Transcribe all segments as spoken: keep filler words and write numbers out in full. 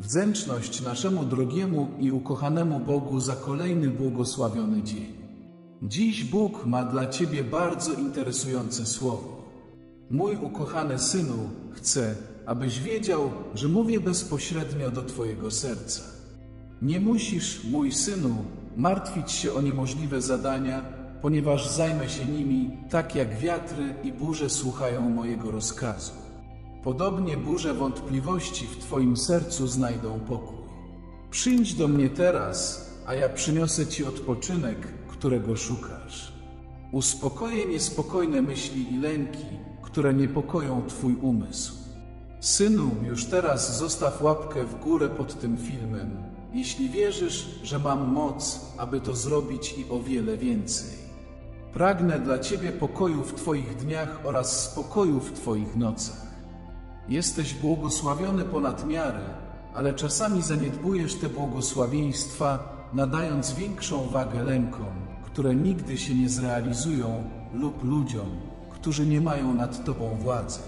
Wdzięczność naszemu drogiemu i ukochanemu Bogu za kolejny błogosławiony dzień. Dziś Bóg ma dla Ciebie bardzo interesujące słowo. Mój ukochany Synu, chcę, abyś wiedział, że mówię bezpośrednio do Twojego serca. Nie musisz, mój Synu, martwić się o niemożliwe zadania, ponieważ zajmę się nimi, tak jak wiatry i burze słuchają mojego rozkazu. Podobnie burze wątpliwości w Twoim sercu znajdą pokój. Przyjdź do mnie teraz, a ja przyniosę Ci odpoczynek, którego szukasz. Uspokoję niespokojne myśli i lęki, które niepokoją Twój umysł. Synu, już teraz zostaw łapkę w górę pod tym filmem, jeśli wierzysz, że mam moc, aby to zrobić i o wiele więcej. Pragnę dla Ciebie pokoju w Twoich dniach oraz spokoju w Twoich nocach. Jesteś błogosławiony ponad miarę, ale czasami zaniedbujesz te błogosławieństwa, nadając większą wagę lękom, które nigdy się nie zrealizują, lub ludziom, którzy nie mają nad Tobą władzy.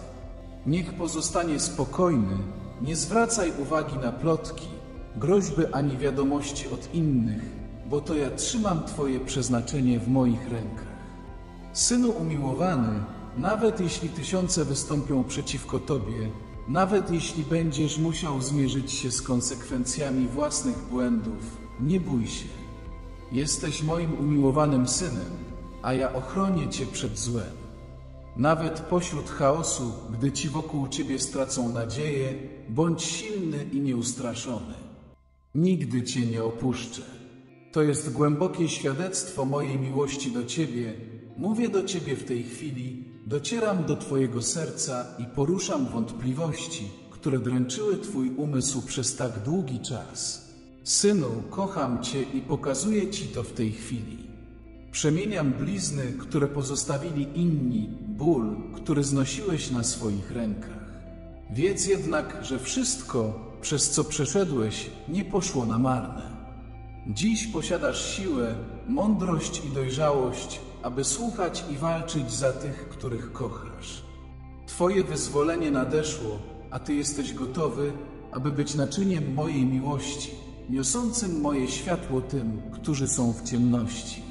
Niech pozostanie spokojny, nie zwracaj uwagi na plotki, groźby ani wiadomości od innych, bo to ja trzymam Twoje przeznaczenie w moich rękach. Synu umiłowany, nawet jeśli tysiące wystąpią przeciwko Tobie, nawet jeśli będziesz musiał zmierzyć się z konsekwencjami własnych błędów, nie bój się. Jesteś moim umiłowanym Synem, a ja ochronię Cię przed złem. Nawet pośród chaosu, gdy ci wokół Ciebie stracą nadzieję, bądź silny i nieustraszony. Nigdy Cię nie opuszczę. To jest głębokie świadectwo mojej miłości do Ciebie. Mówię do Ciebie w tej chwili, docieram do Twojego serca i poruszam wątpliwości, które dręczyły Twój umysł przez tak długi czas. Synu, kocham Cię i pokazuję Ci to w tej chwili. Przemieniam blizny, które pozostawili inni, ból, który znosiłeś na swoich rękach. Wiedz jednak, że wszystko, przez co przeszedłeś, nie poszło na marne. Dziś posiadasz siłę, mądrość i dojrzałość, aby słuchać i walczyć za tych, których kochasz. Twoje wyzwolenie nadeszło, a Ty jesteś gotowy, aby być naczyniem mojej miłości, niosącym moje światło tym, którzy są w ciemności.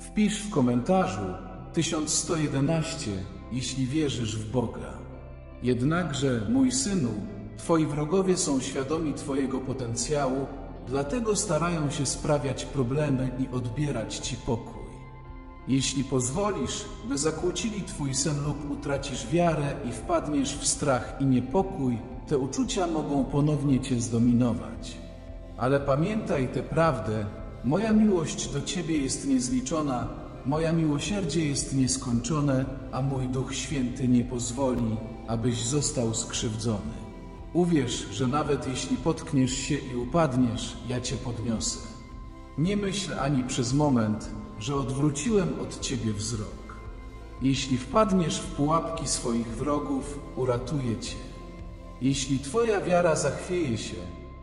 Wpisz w komentarzu tysiąc sto jedenaście, jeśli wierzysz w Boga. Jednakże, mój Synu, Twoi wrogowie są świadomi Twojego potencjału, dlatego starają się sprawiać problemy i odbierać Ci pokój. Jeśli pozwolisz, by zakłócili Twój sen lub utracisz wiarę i wpadniesz w strach i niepokój, te uczucia mogą ponownie Cię zdominować. Ale pamiętaj tę prawdę, moja miłość do Ciebie jest niezliczona, moja miłosierdzie jest nieskończone, a mój Duch Święty nie pozwoli, abyś został skrzywdzony. Uwierz, że nawet jeśli potkniesz się i upadniesz, ja Cię podniosę. Nie myśl ani przez moment, że odwróciłem od Ciebie wzrok. Jeśli wpadniesz w pułapki swoich wrogów, uratuję Cię. Jeśli Twoja wiara zachwieje się,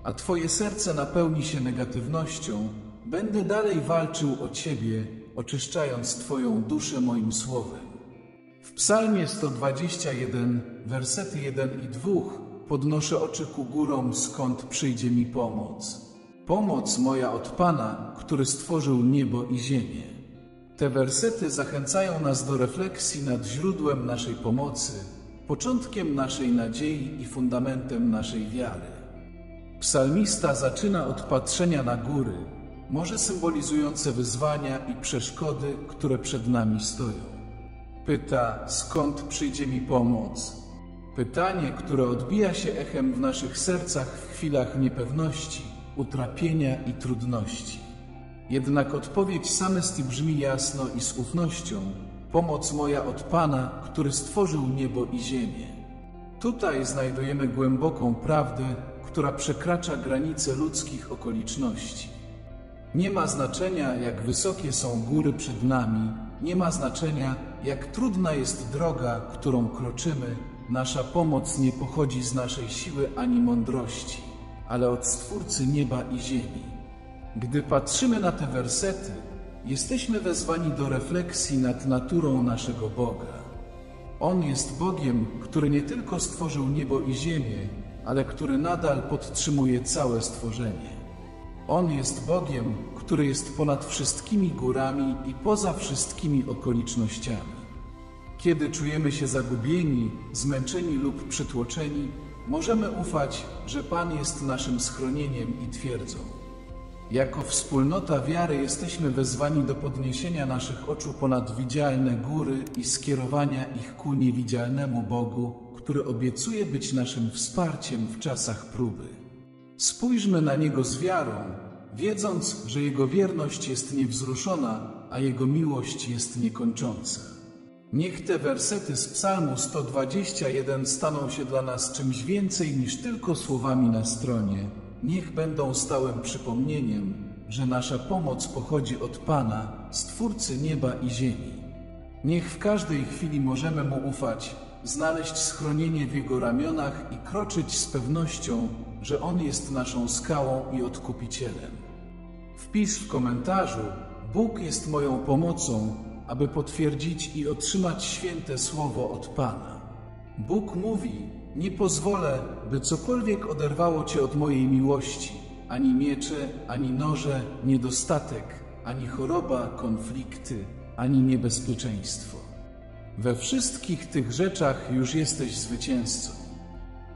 a Twoje serce napełni się negatywnością, będę dalej walczył o Ciebie, oczyszczając Twoją duszę moim słowem. W Psalmie sto dwadzieścia jeden, wersety jeden i dwa, podnoszę oczy ku górom, skąd przyjdzie mi pomoc. Pomoc moja od Pana, który stworzył niebo i ziemię. Te wersety zachęcają nas do refleksji nad źródłem naszej pomocy, początkiem naszej nadziei i fundamentem naszej wiary. Psalmista zaczyna od patrzenia na góry, może symbolizujące wyzwania i przeszkody, które przed nami stoją. Pyta, skąd przyjdzie mi pomoc? Pytanie, które odbija się echem w naszych sercach w chwilach niepewności, utrapienia i trudności. Jednak odpowiedź samysty brzmi jasno i z ufnością. Pomoc moja od Pana, który stworzył niebo i ziemię. Tutaj znajdujemy głęboką prawdę, która przekracza granice ludzkich okoliczności. Nie ma znaczenia, jak wysokie są góry przed nami, nie ma znaczenia, jak trudna jest droga, którą kroczymy, nasza pomoc nie pochodzi z naszej siły ani mądrości, ale od Stwórcy nieba i ziemi. Gdy patrzymy na te wersety, jesteśmy wezwani do refleksji nad naturą naszego Boga. On jest Bogiem, który nie tylko stworzył niebo i ziemię, ale który nadal podtrzymuje całe stworzenie. On jest Bogiem, który jest ponad wszystkimi górami i poza wszystkimi okolicznościami. Kiedy czujemy się zagubieni, zmęczeni lub przytłoczeni, możemy ufać, że Pan jest naszym schronieniem i twierdzą. Jako wspólnota wiary jesteśmy wezwani do podniesienia naszych oczu ponad widzialne góry i skierowania ich ku niewidzialnemu Bogu, który obiecuje być naszym wsparciem w czasach próby. Spójrzmy na Niego z wiarą, wiedząc, że Jego wierność jest niewzruszona, a Jego miłość jest niekończąca. Niech te wersety z Psalmu sto dwudziestego pierwszego staną się dla nas czymś więcej niż tylko słowami na stronie. Niech będą stałym przypomnieniem, że nasza pomoc pochodzi od Pana, Stwórcy nieba i ziemi. Niech w każdej chwili możemy Mu ufać, znaleźć schronienie w Jego ramionach i kroczyć z pewnością, że On jest naszą skałą i odkupicielem. Wpisz w komentarzu: Bóg jest moją pomocą, aby potwierdzić i otrzymać święte słowo od Pana. Bóg mówi: nie pozwolę, by cokolwiek oderwało Cię od mojej miłości, ani miecze, ani noże, niedostatek, ani choroba, konflikty, ani niebezpieczeństwo. We wszystkich tych rzeczach już jesteś zwycięzcą.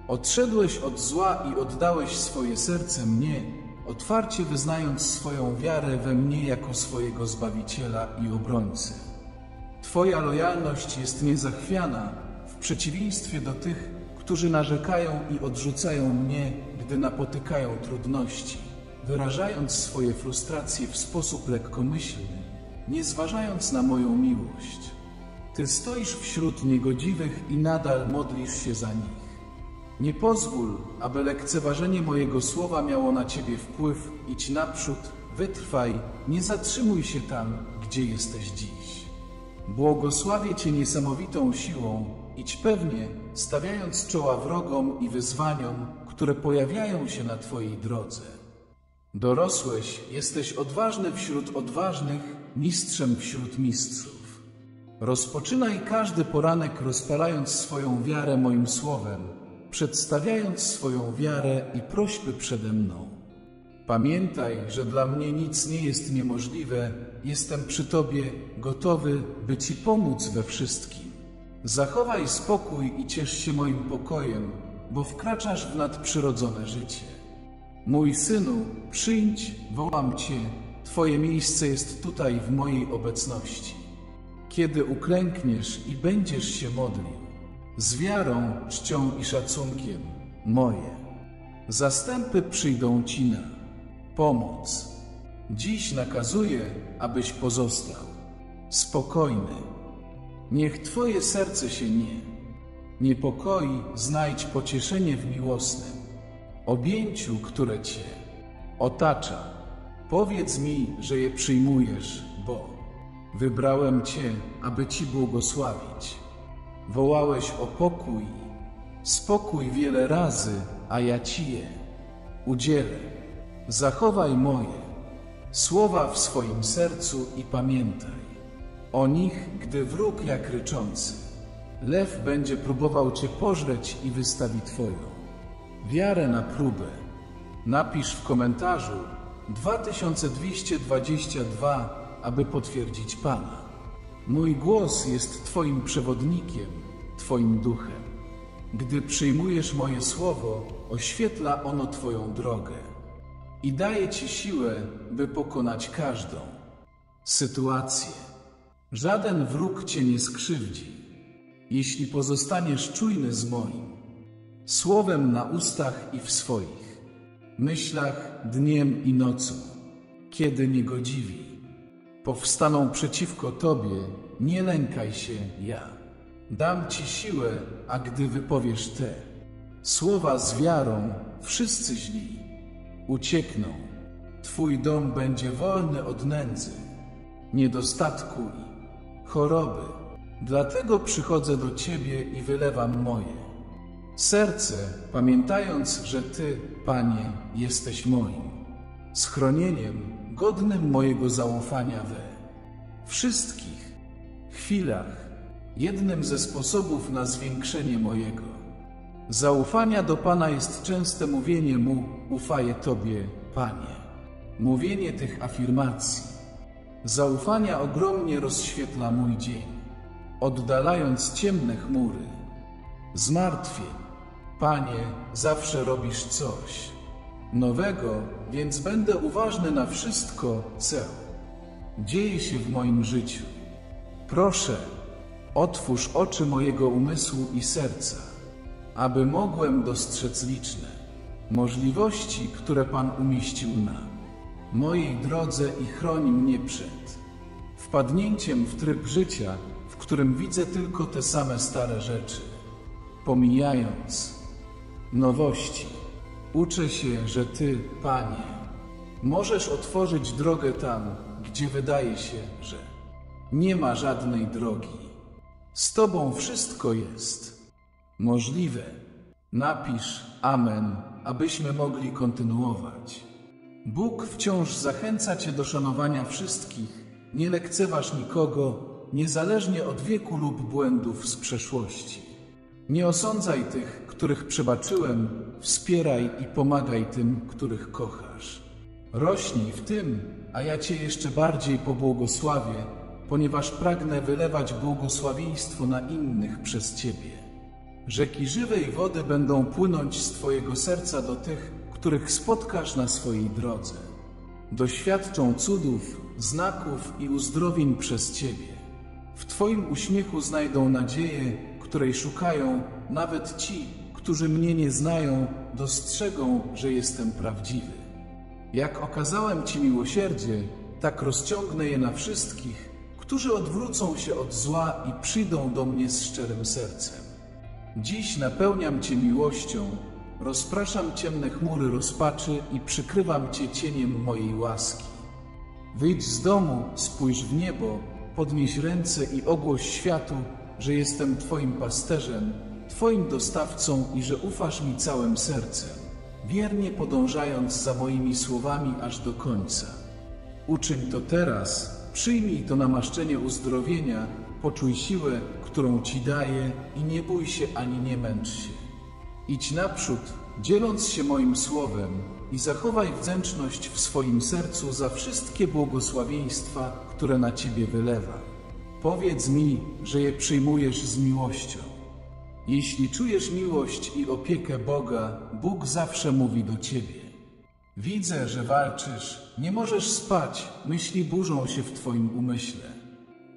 Odszedłeś od zła i oddałeś swoje serce mnie, otwarcie wyznając swoją wiarę we mnie jako swojego Zbawiciela i Obrońcę. Twoja lojalność jest niezachwiana, w przeciwieństwie do tych, którzy narzekają i odrzucają mnie, gdy napotykają trudności, wyrażając swoje frustracje w sposób lekkomyślny, nie zważając na moją miłość. Ty stoisz wśród niegodziwych i nadal modlisz się za nich. Nie pozwól, aby lekceważenie mojego słowa miało na Ciebie wpływ. Idź naprzód, wytrwaj, nie zatrzymuj się tam, gdzie jesteś dziś. Błogosławię Cię niesamowitą siłą, idź pewnie, stawiając czoła wrogom i wyzwaniom, które pojawiają się na Twojej drodze. Dorosłeś, jesteś odważny wśród odważnych, mistrzem wśród mistrzów. Rozpoczynaj każdy poranek rozpalając swoją wiarę moim słowem, przedstawiając swoją wiarę i prośby przede mną. Pamiętaj, że dla mnie nic nie jest niemożliwe, jestem przy Tobie, gotowy, by Ci pomóc we wszystkim. Zachowaj spokój i ciesz się moim pokojem, bo wkraczasz w nadprzyrodzone życie. Mój synu, przyjdź, wołam Cię, Twoje miejsce jest tutaj w mojej obecności. Kiedy uklękniesz i będziesz się modlił, z wiarą, czcią i szacunkiem, moje zastępy przyjdą Ci na pomoc. Dziś nakazuję, abyś pozostał spokojny. Niech Twoje serce się nie niepokoi, znajdź pocieszenie w miłosnym objęciu, które Cię otacza. Powiedz mi, że je przyjmujesz, bo wybrałem Cię, aby Ci błogosławić. Wołałeś o pokój, spokój wiele razy, a ja Ci je udzielę. Zachowaj moje słowa w swoim sercu i pamiętaj o nich, gdy wróg jak ryczący lew będzie próbował Cię pożreć i wystawi Twoją wiarę na próbę. Napisz w komentarzu dwa tysiące dwieście dwadzieścia dwa, aby potwierdzić Pana. Mój głos jest Twoim przewodnikiem, Twoim duchem. Gdy przyjmujesz moje słowo, oświetla ono Twoją drogę i daje Ci siłę, by pokonać każdą sytuację. Żaden wróg Cię nie skrzywdzi, jeśli pozostaniesz czujny z moim słowem na ustach i w swoich myślach dniem i nocą. Kiedy niegodziwi powstaną przeciwko Tobie, nie lękaj się, ja dam Ci siłę, a gdy wypowiesz te słowa z wiarą, wszyscy źli uciekną. Twój dom będzie wolny od nędzy, niedostatku i choroby. Dlatego przychodzę do Ciebie i wylewam moje serce, pamiętając, że Ty, Panie, jesteś moim schronieniem, godnym mojego zaufania we wszystkich chwilach. Jednym ze sposobów na zwiększenie mojego zaufania do Pana jest częste mówienie Mu: ufaję Tobie, Panie. Mówienie tych afirmacji zaufania ogromnie rozświetla mój dzień, oddalając ciemne chmury zmartwień. Panie, zawsze robisz coś nowego, więc będę uważny na wszystko, co dzieje się w moim życiu. Proszę, otwórz oczy mojego umysłu i serca, aby mogłem dostrzec liczne możliwości, które Pan umieścił na mojej drodze i chroni mnie przed wpadnięciem w tryb życia, w którym widzę tylko te same stare rzeczy, pomijając nowości. Uczę się, że Ty, Panie, możesz otworzyć drogę tam, gdzie wydaje się, że nie ma żadnej drogi. Z Tobą wszystko jest możliwe. Napisz Amen, abyśmy mogli kontynuować. Bóg wciąż zachęca Cię do szanowania wszystkich. Nie lekceważ nikogo, niezależnie od wieku lub błędów z przeszłości. Nie osądzaj tych, których przebaczyłem, wspieraj i pomagaj tym, których kochasz. Rośnij w tym, a ja Cię jeszcze bardziej pobłogosławię, ponieważ pragnę wylewać błogosławieństwo na innych przez Ciebie. Rzeki żywej wody będą płynąć z Twojego serca do tych, których spotkasz na swojej drodze. Doświadczą cudów, znaków i uzdrowień przez Ciebie. W Twoim uśmiechu znajdą nadzieję, której szukają. Nawet ci, którzy mnie nie znają, dostrzegą, że jestem prawdziwy. Jak okazałem Ci miłosierdzie, tak rozciągnę je na wszystkich, którzy odwrócą się od zła i przyjdą do mnie z szczerym sercem. Dziś napełniam Cię miłością, rozpraszam ciemne chmury rozpaczy i przykrywam Cię cieniem mojej łaski. Wyjdź z domu, spójrz w niebo, podnieś ręce i ogłoś światu, że jestem Twoim pasterzem, Twoim dostawcą i że ufasz mi całym sercem, wiernie podążając za moimi słowami aż do końca. Uczyń to teraz, przyjmij to namaszczenie uzdrowienia, poczuj siłę, którą Ci daję i nie bój się ani nie męcz się. Idź naprzód, dzieląc się moim słowem i zachowaj wdzięczność w swoim sercu za wszystkie błogosławieństwa, które na Ciebie wylewa. Powiedz mi, że je przyjmujesz z miłością. Jeśli czujesz miłość i opiekę Boga, Bóg zawsze mówi do Ciebie. Widzę, że walczysz, nie możesz spać, myśli burzą się w Twoim umyśle.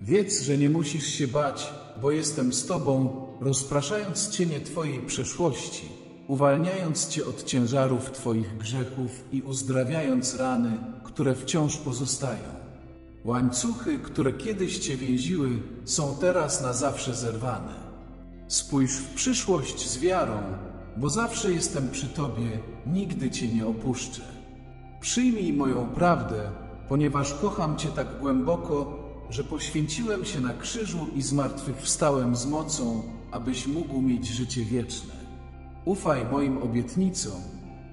Wiedz, że nie musisz się bać, bo jestem z Tobą, rozpraszając cienie Twojej przeszłości, uwalniając Cię od ciężarów Twoich grzechów i uzdrawiając rany, które wciąż pozostają. Łańcuchy, które kiedyś Cię więziły, są teraz na zawsze zerwane. Spójrz w przyszłość z wiarą, bo zawsze jestem przy Tobie, nigdy Cię nie opuszczę. Przyjmij moją prawdę, ponieważ kocham Cię tak głęboko, że poświęciłem się na krzyżu i zmartwychwstałem z mocą, abyś mógł mieć życie wieczne. Ufaj moim obietnicom,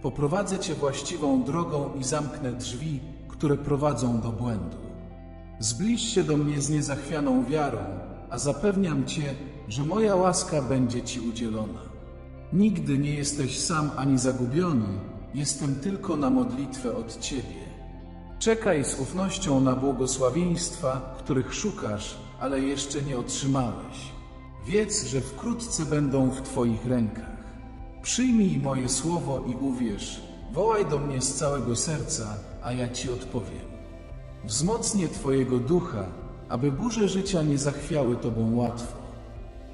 poprowadzę Cię właściwą drogą i zamknę drzwi, które prowadzą do błędu. Zbliż się do mnie z niezachwianą wiarą, a zapewniam Cię, że moja łaska będzie Ci udzielona. Nigdy nie jesteś sam ani zagubiony, jestem tylko na modlitwę od Ciebie. Czekaj z ufnością na błogosławieństwa, których szukasz, ale jeszcze nie otrzymałeś. Wiedz, że wkrótce będą w Twoich rękach. Przyjmij moje słowo i uwierz, wołaj do mnie z całego serca, a ja Ci odpowiem. Wzmocnię Twojego ducha, aby burze życia nie zachwiały Tobą łatwo.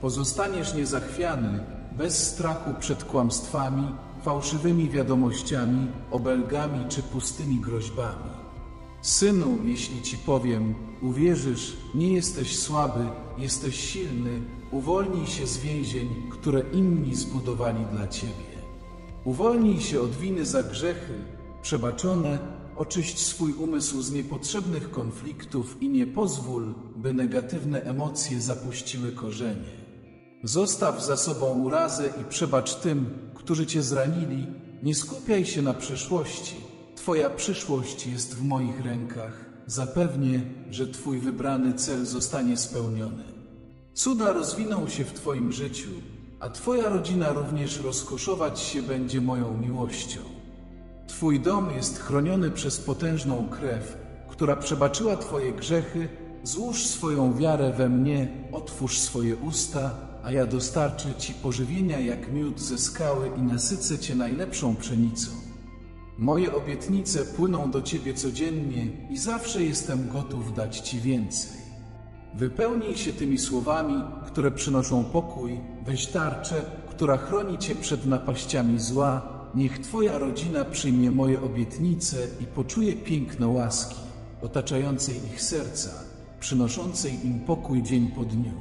Pozostaniesz niezachwiany, bez strachu przed kłamstwami, fałszywymi wiadomościami, obelgami czy pustymi groźbami. Synu, jeśli Ci powiem, uwierzysz, nie jesteś słaby, jesteś silny, uwolnij się z więzień, które inni zbudowali dla Ciebie. Uwolnij się od winy za grzechy przebaczone, oczyść swój umysł z niepotrzebnych konfliktów i nie pozwól, by negatywne emocje zapuściły korzenie. Zostaw za sobą urazę i przebacz tym, którzy Cię zranili. Nie skupiaj się na przeszłości. Twoja przyszłość jest w moich rękach. Zapewnię, że Twój wybrany cel zostanie spełniony. Cuda rozwiną się w Twoim życiu, a Twoja rodzina również rozkoszować się będzie moją miłością. Twój dom jest chroniony przez potężną krew, która przebaczyła Twoje grzechy. Złóż swoją wiarę we mnie, otwórz swoje usta, a ja dostarczę Ci pożywienia jak miód ze skały i nasycę Cię najlepszą pszenicą. Moje obietnice płyną do Ciebie codziennie i zawsze jestem gotów dać Ci więcej. Wypełnij się tymi słowami, które przynoszą pokój, weź tarczę, która chroni Cię przed napaściami zła. Niech Twoja rodzina przyjmie moje obietnice i poczuje piękno łaski, otaczającej ich serca, przynoszącej im pokój dzień po dniu.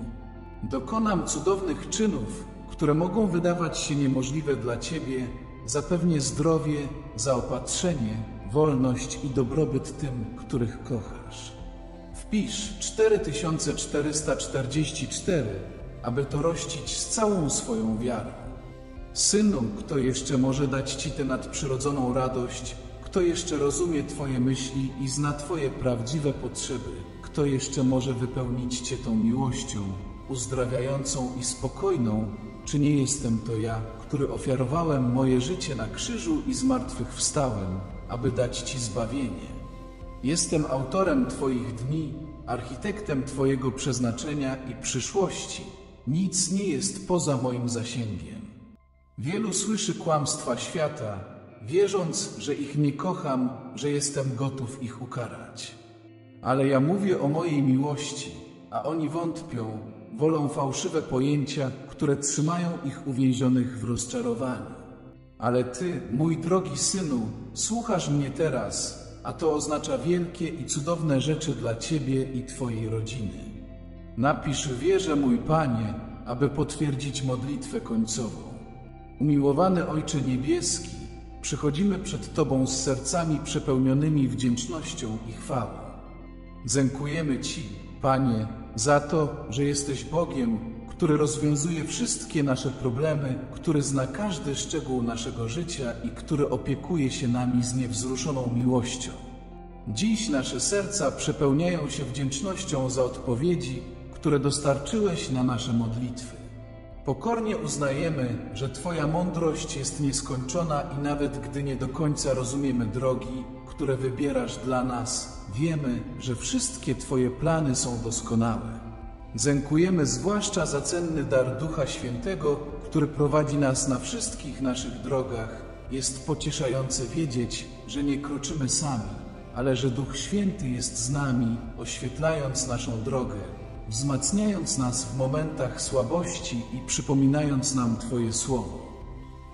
Dokonam cudownych czynów, które mogą wydawać się niemożliwe dla Ciebie, zapewnię zdrowie, zaopatrzenie, wolność i dobrobyt tym, których kochasz. Wpisz cztery tysiące czterysta czterdzieści cztery, aby to rościć z całą swoją wiarą. Synu, kto jeszcze może dać Ci tę nadprzyrodzoną radość? Kto jeszcze rozumie Twoje myśli i zna Twoje prawdziwe potrzeby? Kto jeszcze może wypełnić Cię tą miłością, uzdrawiającą i spokojną? Czy nie jestem to ja, który ofiarowałem moje życie na krzyżu i zmartwychwstałem, aby dać Ci zbawienie? Jestem autorem Twoich dni, architektem Twojego przeznaczenia i przyszłości. Nic nie jest poza moim zasięgiem. Wielu słyszy kłamstwa świata, wierząc, że ich nie kocham, że jestem gotów ich ukarać. Ale ja mówię o mojej miłości, a oni wątpią, wolą fałszywe pojęcia, które trzymają ich uwięzionych w rozczarowaniu. Ale Ty, mój drogi Synu, słuchasz mnie teraz, a to oznacza wielkie i cudowne rzeczy dla Ciebie i Twojej rodziny. Napisz: wierzę, mój Panie, aby potwierdzić modlitwę końcową. Umiłowany Ojcze Niebieski, przychodzimy przed Tobą z sercami przepełnionymi wdzięcznością i chwałą. Dziękujemy Ci, Panie, za to, że jesteś Bogiem, który rozwiązuje wszystkie nasze problemy, który zna każdy szczegół naszego życia i który opiekuje się nami z niewzruszoną miłością. Dziś nasze serca przepełniają się wdzięcznością za odpowiedzi, które dostarczyłeś na nasze modlitwy. Pokornie uznajemy, że Twoja mądrość jest nieskończona i nawet gdy nie do końca rozumiemy drogi, które wybierasz dla nas, wiemy, że wszystkie Twoje plany są doskonałe. Dziękujemy zwłaszcza za cenny dar Ducha Świętego, który prowadzi nas na wszystkich naszych drogach. Jest pocieszające wiedzieć, że nie kroczymy sami, ale że Duch Święty jest z nami, oświetlając naszą drogę, wzmacniając nas w momentach słabości i przypominając nam Twoje słowo.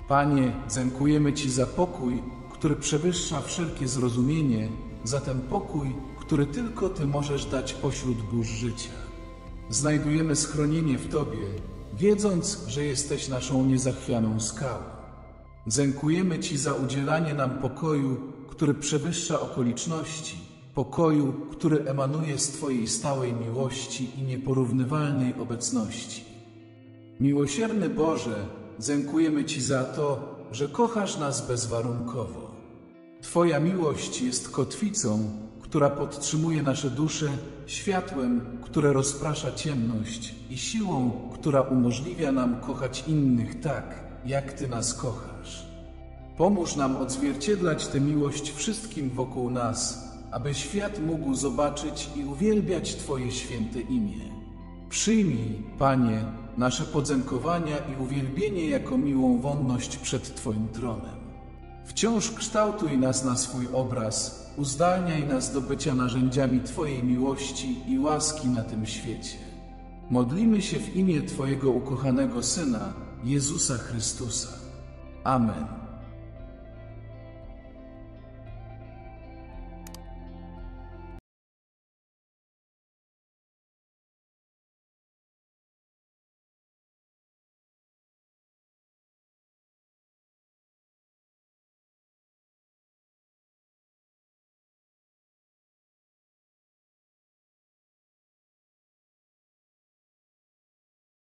Panie, dziękujemy Ci za pokój, który przewyższa wszelkie zrozumienie, za ten pokój, który tylko Ty możesz dać pośród burz życia. Znajdujemy schronienie w Tobie, wiedząc, że jesteś naszą niezachwianą skałą. Dziękujemy Ci za udzielanie nam pokoju, który przewyższa okoliczności, pokoju, który emanuje z Twojej stałej miłości i nieporównywalnej obecności. Miłosierny Boże, dziękujemy Ci za to, że kochasz nas bezwarunkowo. Twoja miłość jest kotwicą, która podtrzymuje nasze dusze, światłem, które rozprasza ciemność i siłą, która umożliwia nam kochać innych tak, jak Ty nas kochasz. Pomóż nam odzwierciedlać tę miłość wszystkim wokół nas, aby świat mógł zobaczyć i uwielbiać Twoje święte imię. Przyjmij, Panie, nasze podziękowania i uwielbienie jako miłą wonność przed Twoim tronem. Wciąż kształtuj nas na swój obraz, uzdalniaj nas do bycia narzędziami Twojej miłości i łaski na tym świecie. Modlimy się w imię Twojego ukochanego Syna, Jezusa Chrystusa. Amen.